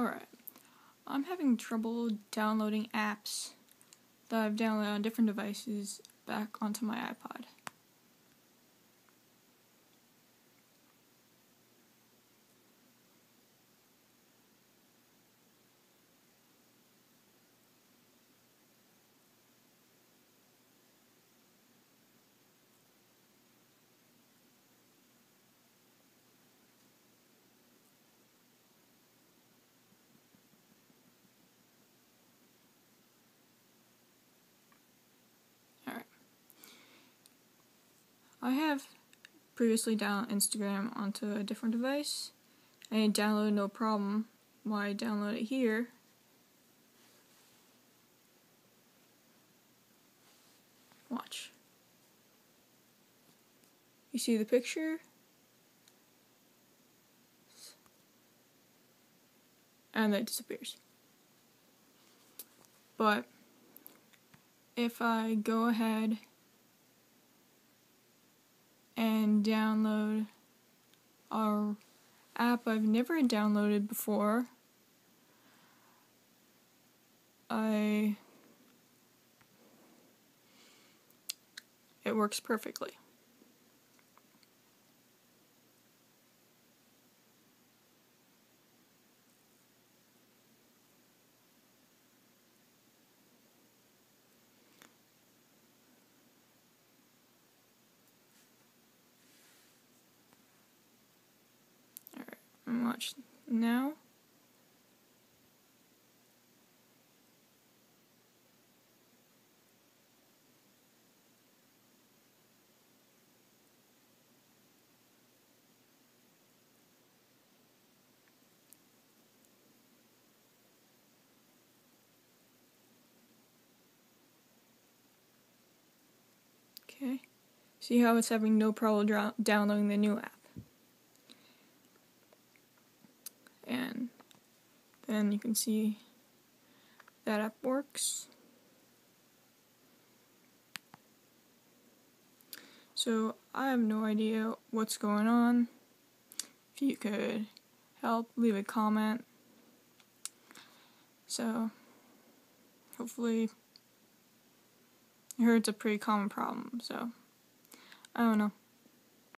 Alright, I'm having trouble downloading apps that I've downloaded on different devices back onto my iPod. I have previously downloaded Instagram onto a different device, and it downloaded no problem. Why I download it here? Watch. You see the picture? And then it disappears. But if I go ahead and download our app I've never downloaded before, it works perfectly. Watch now. Okay. See how it's having no problem downloading the new app. And you can see that app works. So I have no idea what's going on. If you could help, leave a comment. So hopefully, I heard it's a pretty common problem, so I don't know.